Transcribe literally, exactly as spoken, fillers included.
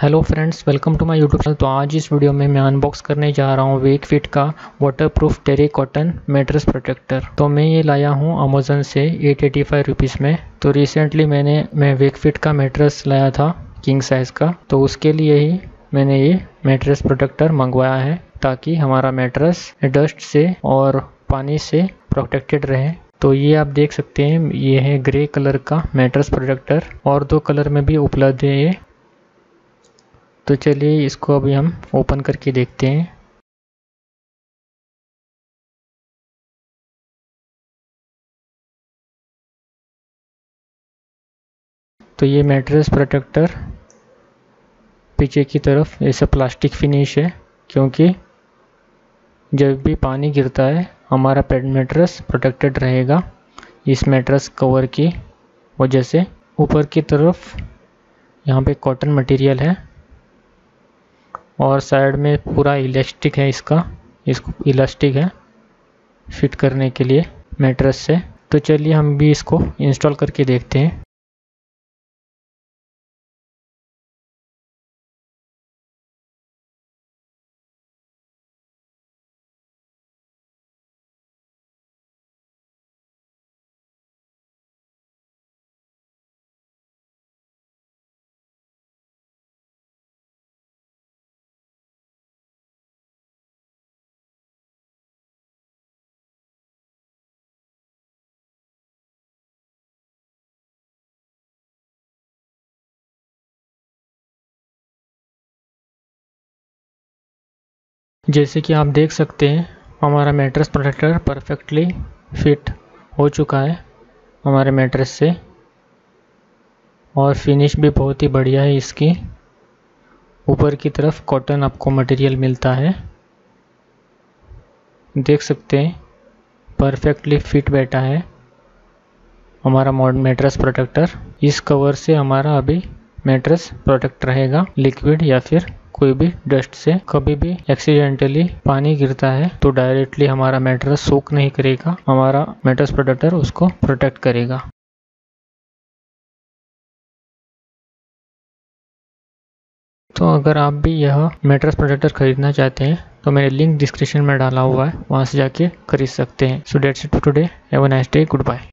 Hello friends, welcome to my YouTube channel. तो आज इस वीडियो में मैं अनबॉक्स करने जा रहा हूँ वेकफिट का waterproof terry cotton mattress protector. तो मैं ये लाया हूँ अमेजन से आठ सौ पचासी रुपीस में। तो रिसेंटली मैंने मैं वेकफिट का मैट्रेस लाया था किंग साइज़ का, तो उसके लिए ही मैंने ये मैट्रेस प्रोटेक्टर मंगवाया है ताकि हमारा मैट्रेस डस्ट से और पानी से प्रोटेक्टेड रहे। तो ये आप देख सकते हैं, ये है ग्रे कलर का मैट्रेस प्रोटेक्टर और दो कलर में भी उपलब्ध है ये। तो चलिए इसको अभी हम ओपन करके देखते हैं। तो ये मैट्रेस प्रोटेक्टर पीछे की तरफ ऐसा प्लास्टिक फिनिश है, क्योंकि जब भी पानी गिरता है हमारा पेड मैट्रेस प्रोटेक्टेड रहेगा इस मैट्रेस कवर की वजह से। ऊपर की तरफ यहाँ पे कॉटन मटेरियल है और साइड में पूरा इलास्टिक है इसका, इसको इलास्टिक है फिट करने के लिए मैट्रेस से। तो चलिए हम भी इसको इंस्टॉल करके देखते हैं। जैसे कि आप देख सकते हैं हमारा मैट्रेस प्रोटेक्टर परफेक्टली फिट हो चुका है हमारे मैट्रेस से, और फिनिश भी बहुत ही बढ़िया है इसकी। ऊपर की तरफ कॉटन आपको मटेरियल मिलता है, देख सकते हैं परफेक्टली फिट बैठा है हमारा मैट्रेस प्रोटेक्टर। इस कवर से हमारा अभी मैट्रेस प्रोटेक्ट रहेगा लिक्विड या फिर कोई भी डस्ट से। कभी भी एक्सीडेंटली पानी गिरता है तो डायरेक्टली हमारा मैट्रेस सोक नहीं करेगा, हमारा मैट्रेस प्रोटेक्टर उसको प्रोटेक्ट करेगा। तो अगर आप भी यह मैट्रेस प्रोटेक्टर खरीदना चाहते हैं तो मैंने लिंक डिस्क्रिप्शन में डाला हुआ है, वहां से जाके खरीद सकते हैं। So that's it for today, have a nice day, good bye.